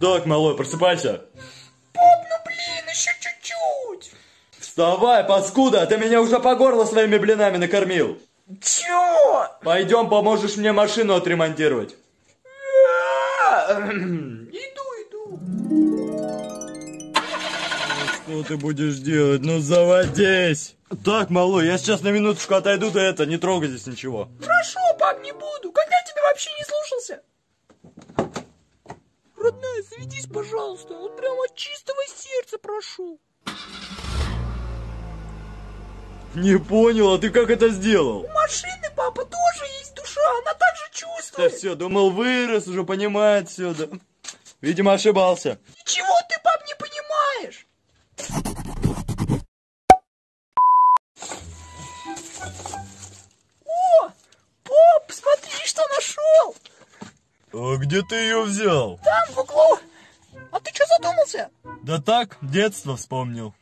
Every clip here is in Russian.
Так, малой, просыпайся. Пап, ну блин, еще чуть-чуть. Вставай, паскуда, ты меня уже по горло своими блинами накормил. Чё? Пойдем, поможешь мне машину отремонтировать. Иду. Что ты будешь делать? Ну заводись. Так, малой, я сейчас на минуточку отойду, да это, не трогай здесь ничего. Прошу, пап, не буду. Когда я тебя вообще не слушался? Родная, заведись, пожалуйста. Вот прямо от чистого сердца прошу. Не понял, а ты как это сделал? У машины, папа, тоже есть душа, она так же чувствует. Да все, думал, вырос, уже понимает все, да. Видимо, ошибался. Ничего ты, пап, не понимаешь. О, пап, смотри, что нашел. А где ты ее взял? Там, в углу. А ты что задумался? Да так, детство вспомнил.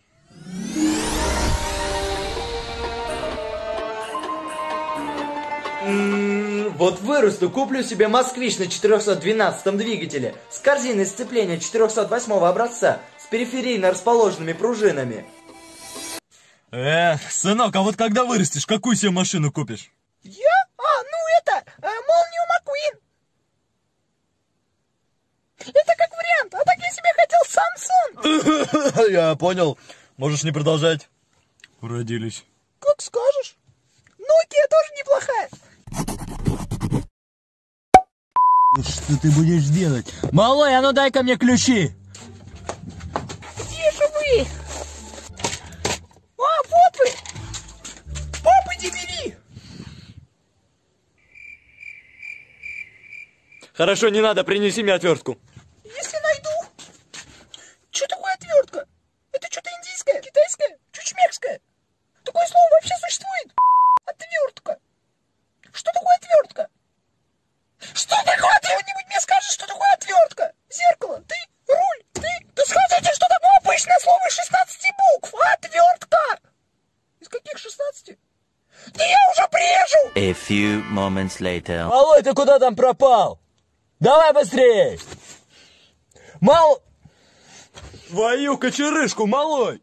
Вот вырасту, куплю себе москвич на 412 двигателе с корзиной сцепления 408 образца, с периферийно расположенными пружинами. Сынок, а вот когда вырастешь, какую себе машину купишь? Я? А, ну это, Молнию Маккуин. Это как вариант, а так я себе хотел Samsung. Я понял, можешь не продолжать. Уродились. Как скажешь. Nokia тоже неплохая. Что ты будешь делать? Малой, а ну дай-ка мне ключи. Где же вы? А, вот вы. Папа, иди бери. Хорошо, не надо, принеси мне отвертку. Если найду. Что такое отвертка? Это что-то индийское, китайское, чучмекское. Такое слово вообще существует? Отвертка. Что такое отвертка? Что такое? Ты кто-нибудь мне скажешь, что такое отвертка? Зеркало, ты, руль, ты. Да скажите, что такое обычное слово из 16 букв? Отвертка. Из каких 16? Да я уже прежу. A few moments later. Малой, ты куда там пропал? Давай быстрее. Мал... Твою кочерышку, малой.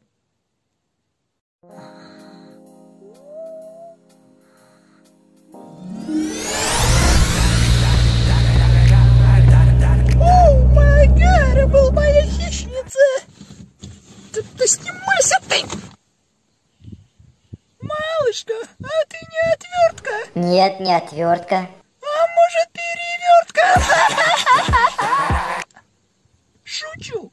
Был моя хищница. Да снимайся ты! Малышка, а ты не отвертка? Нет, не отвертка. А может, перевертка? Шучу.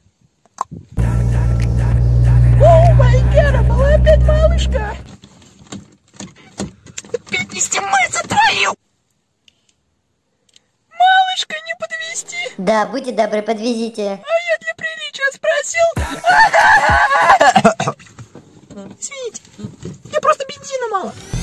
О, майкера, была опять малышка. Опять не снимается, твою! Малышка, не подвести. Да, будьте добры, подвезите. А я для приличия спросил. Извините, я просто бензина мало.